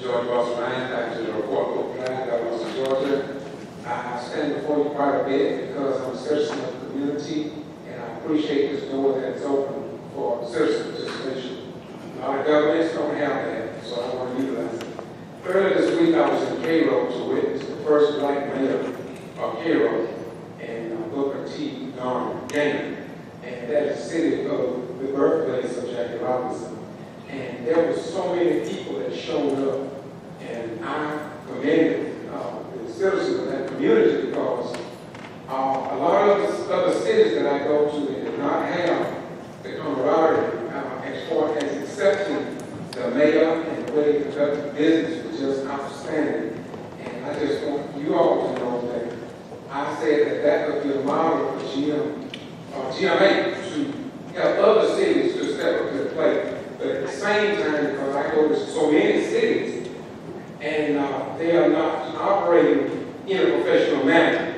George Boston Rhynes, back to the report book plan, Dallas, Georgia. I stand before you quite a bit because I'm a citizen of the community, and I appreciate this door that's open for citizen participation. Our governments don't have that, so I want to utilize it. Earlier this week, I was in Cairo to witness the first black mayor of Cairo, and Booker T. Darn Gannon, and that is the city of the birthplace of Jackie Robinson. And there were so many people that showed up, and I commended the citizens of that community because a lot of the other cities that I go to did not have the camaraderie as far as accepting the mayor and the way he conducted business was just outstanding. And I just want you all to know that I said that that would be a model for GMA to have other cities to step up to the plate. But at the same time, because I go to so many cities, and they are not operating in a professional manner.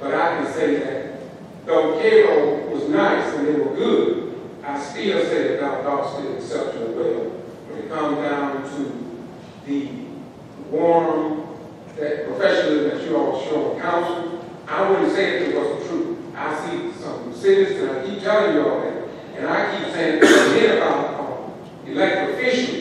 But I can say that though Cairo was nice and they were good, I still say that our dogs did exceptionally well. When it comes down to the warm, that professionalism that you all show on council, I wouldn't say that it was the truth. I see some cities that I keep telling you all that, and I keep saying that about elected officials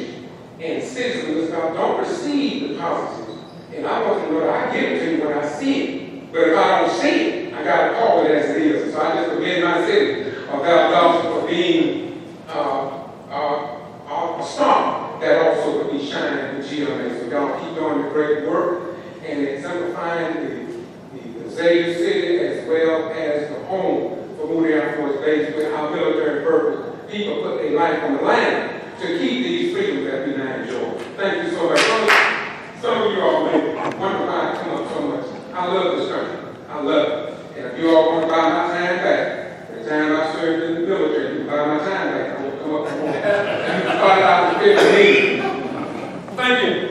and citizens don't receive the policies. And I want to know that I give it to you when I see it. But if I don't see it, I got to call it as it is. So I just commend my city of Dallas for being a star that also could be shining in GMA. So y'all keep doing the great work and exemplifying the Xavier City as well as the home for Moody Air Force Base with our military purpose. People put their life on the line to keep these freedoms that we now enjoy. Thank you so much. Some of you all may wonder why I come up so much. I love this country. I love it. And if you all want to buy my time back, the time I served in the military, you can buy my time back. I want to come up and start out with 15. Thank you.